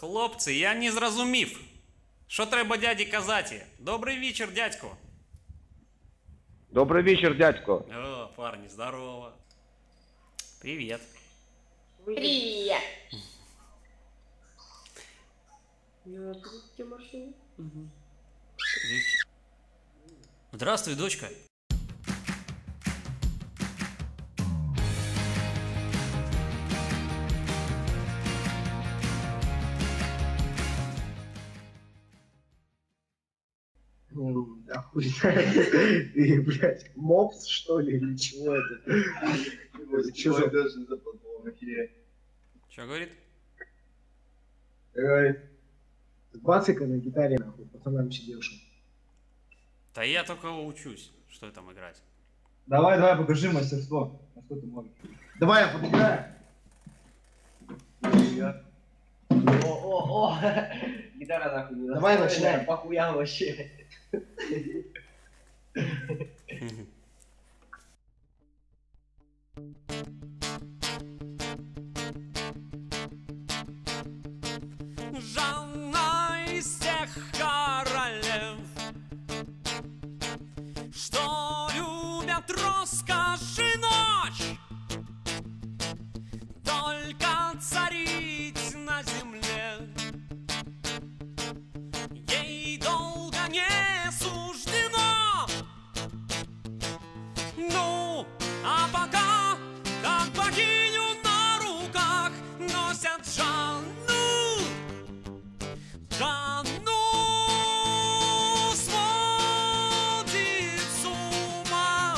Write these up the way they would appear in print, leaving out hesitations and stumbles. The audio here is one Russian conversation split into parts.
Хлопці, я не зрозумів. Що треба дяді казати? Добрий вечір, дядько. Добрий вечір, дядько. О, парні, здорово. Привіт. Привіт. Здравствуй, дочка. Охуенно. Блядь, мопс, что ли, или чего это? Чего я даже не запомнил, охеренно. Чё говорит? Говорит, с басика на гитаре, нахуй, пацанам сидевшим. Да я только учусь, что там играть. Давай, давай, покажи мастерство. А что ты можешь? Давай, я подыграю. О-о-о! Гитара нахуй. Давай начинаем. Похуя вообще. Жанна из тех королев, что любят роскошь и ночь, только царить на земле. Ей долго не суждено. Ну, а пока, как богиню на руках, носят Жанну, Жанну сводит с ума.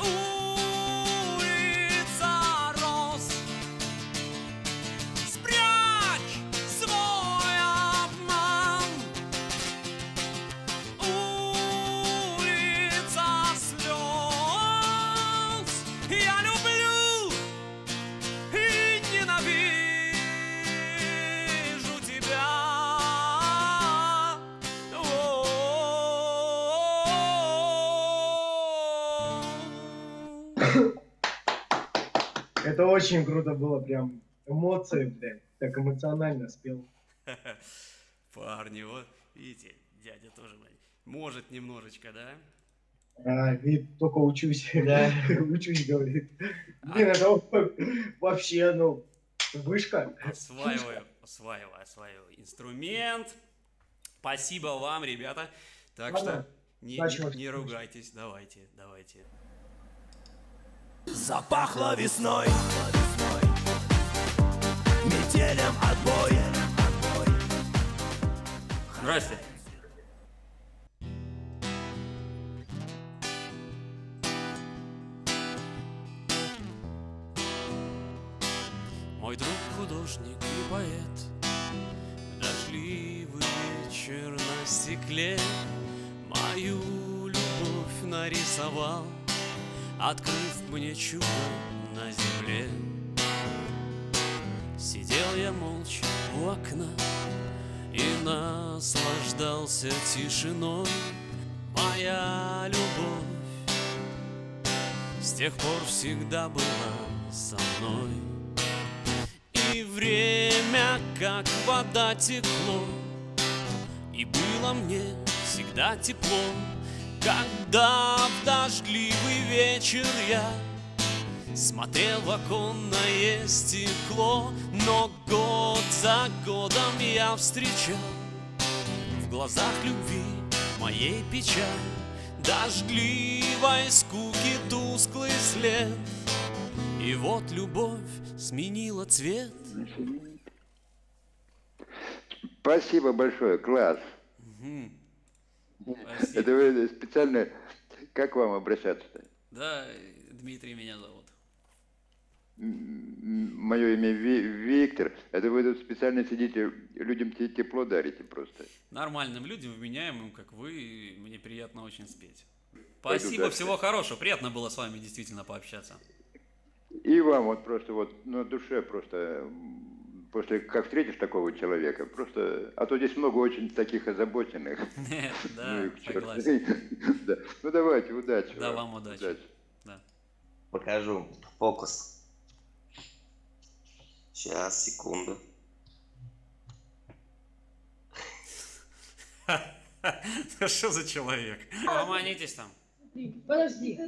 Улица роз, спрячь свой обман. Улица слез, я люблю и ненавижу тебя. О-о-о-о-о. Это очень круто было, прям эмоции, блядь, так эмоционально спел. Парни, вот, видите, дядя тоже может немножечко, да? А, вид, только учусь, да, учусь, говорит. Блин, это вообще, ну, вышка. Осваиваю инструмент. Спасибо вам, ребята. Так Ладно, что не ругайтесь, давайте. Запахло весной, метелем отбой. Здрасте. Мой друг художник и поэт, дождливый вечер на стекле мою любовь нарисовал, открыв мне чудо на земле. Сидел я молча у окна и наслаждался тишиной. Моя любовь с тех пор всегда была со мной. И время как вода текло, и было мне всегда тепло, когда в дождливый вечер я смотрел в оконное стекло. Но год за годом я встречал в глазах любви моей печаль, дождливой скуки тусклый след. И вот любовь сменила цвет. Спасибо большое, класс. Спасибо. Это вы специально... Как вам обращаться-то? Да, Дмитрий меня зовут. Мое имя Виктор. Это вы тут специально сидите, людям тепло дарите просто. Нормальным людям, вменяемым, как вы, мне приятно очень спеть. Спасибо, всего хорошего. Приятно было с вами действительно пообщаться. И вам вот просто вот на душе просто... После как встретишь такого человека, просто... А то здесь много очень таких озабоченных. Да, согласен. Ну давайте, удачи. Да, вам удачи. Покажу фокус. Сейчас, секунду. Да что за человек? Ломанитесь там. Подожди.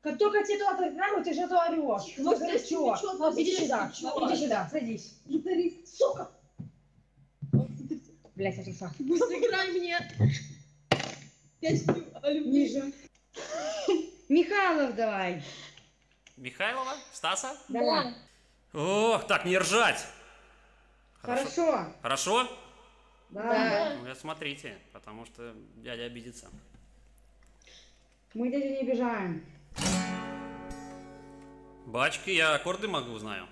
Как только тебе туда программу, ты же то орешь. Ну, знаешь, чего? Иди сюда, садись. Гитарист, сука! Блять, я шла. Сыграй мне. Ниже. Михайлов давай. Михайлова? Стаса? Да. Ох, так, не ржать. Хорошо. Хорошо? Да. Ну, смотрите, потому что дядя обидится. Мы дядю не обижаем. Бачки, я аккорды могу, знаю.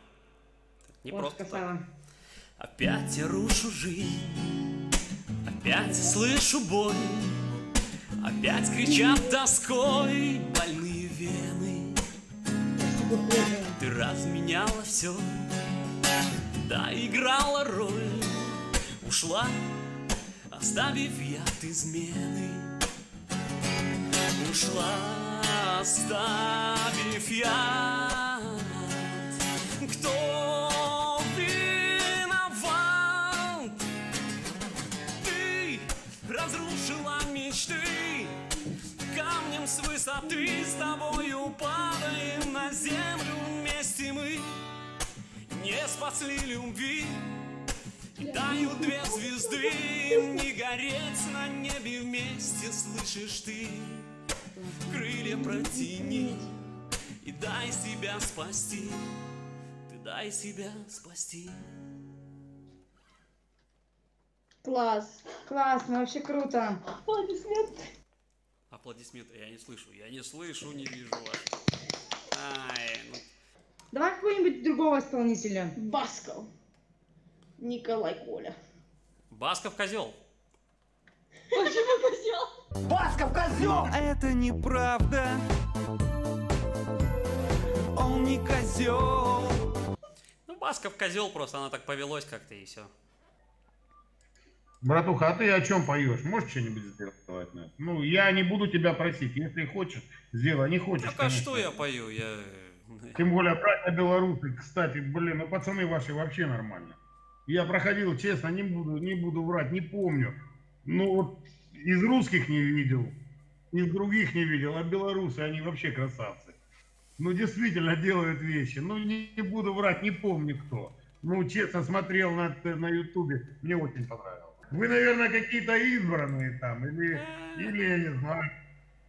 Не вот просто так. Опять я рушу жизнь, опять слышу боль, опять кричат тоской больные вены. Ты разменяла все, да играла роль, ушла, оставив яд измены. Ушла, оставив яд. Кто? Разрушила мечты, камнем с высоты с тобою падаем на землю вместе мы. Не спасли любви, и дают две звезды, не гореть на небе вместе, слышишь ты? Крылья протяни и дай себя спасти, ты дай себя спасти. Класс, классно, вообще круто. Аплодисменты. Аплодисменты, я не слышу, не вижу вас. Ай, ну. Давай какой-нибудь другого исполнителя. Басков. Николай Коля. Басков козел. Почему козел? Басков козел! Это неправда. Он не козел. Ну, Басков козел, просто она так повелось как-то и все. Братуха, а ты о чем поешь? Можешь что-нибудь сделать? Ну, я не буду тебя просить. Если хочешь, сделай. Не хочешь. Так, а что я пою? Я... Тем более, братья белорусы, кстати, блин, ну пацаны ваши вообще нормально. Я проходил, честно, не буду врать, не помню. Ну, вот из русских не видел, из других не видел, а белорусы, они вообще красавцы. Ну, действительно делают вещи. Ну, не буду врать, не помню кто. Ну, честно, смотрел на ютубе, мне очень понравилось. Вы, наверное, какие-то избранные там, или я не знаю,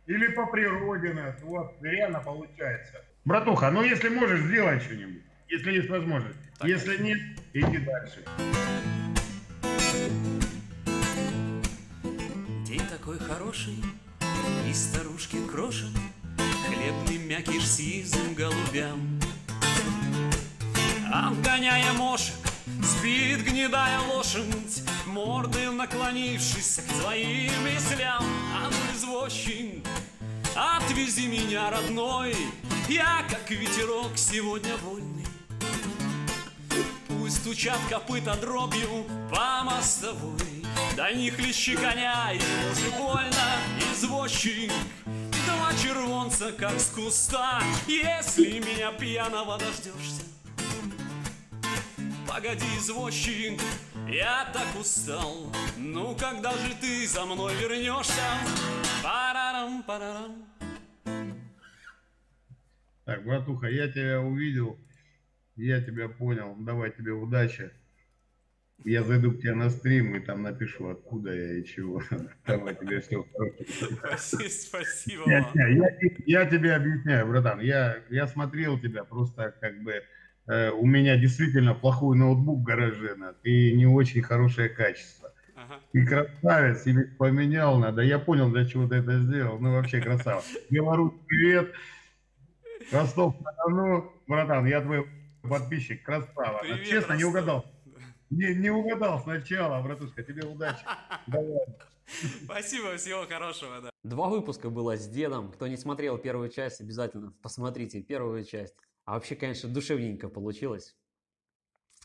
или по природе нас, вот, реально получается. Братуха, ну если можешь, сделай что-нибудь, если есть возможность, так, если нет, иди дальше. День такой хороший, и старушки крошат хлебный мякиш с сизым голубям. Обгоняя мошек, спит гнедая лошадь, мордой наклонившись к своим веслям. А ну, извозчик, отвези меня, родной, я, как ветерок, сегодня вольный. Пусть стучат копыта дробью по мостовой, да не хлещи коня, ему же больно. Извозчик, два червонца, как с куста, если меня пьяного дождешься. Погоди, извозчик, я так устал, ну когда же ты за мной вернешься? Парарам-парарам. Так, братуха, я тебя увидел, я тебя понял, давай тебе удачи. Я зайду к тебе на стрим и там напишу, откуда я и чего. Давай тебе все. Спасибо. Я тебе объясняю, братан, я смотрел тебя просто как бы... У меня действительно плохой ноутбук в гараже, и не очень хорошее качество. Ага. Ты красавец, тебе поменял надо. Я понял, для чего ты это сделал. Ну, вообще красавец. Беларусь, привет. Ростов-на-Дону. Братан, я твой подписчик, красава. Привет, честно, Ростов. Не угадал. Не угадал сначала, братушка. Тебе удачи. Давай. Спасибо, всего хорошего. Да. 2 выпуска было с дедом. Кто не смотрел первую часть, обязательно посмотрите первую часть. А вообще, конечно, душевненько получилось.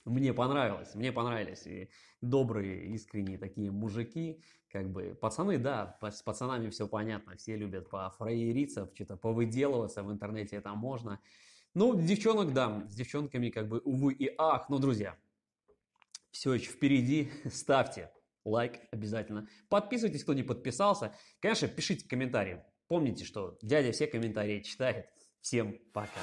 Мне понравились. И добрые, искренние такие мужики, как бы, пацаны, да, с пацанами все понятно. Все любят пофраериться, что-то повыделываться, в интернете это можно. Ну, девчонок, да, с девчонками как бы увы и ах, но, друзья, все еще впереди, ставьте лайк обязательно, подписывайтесь, кто не подписался, конечно, пишите комментарии, помните, что дядя все комментарии читает, всем пока.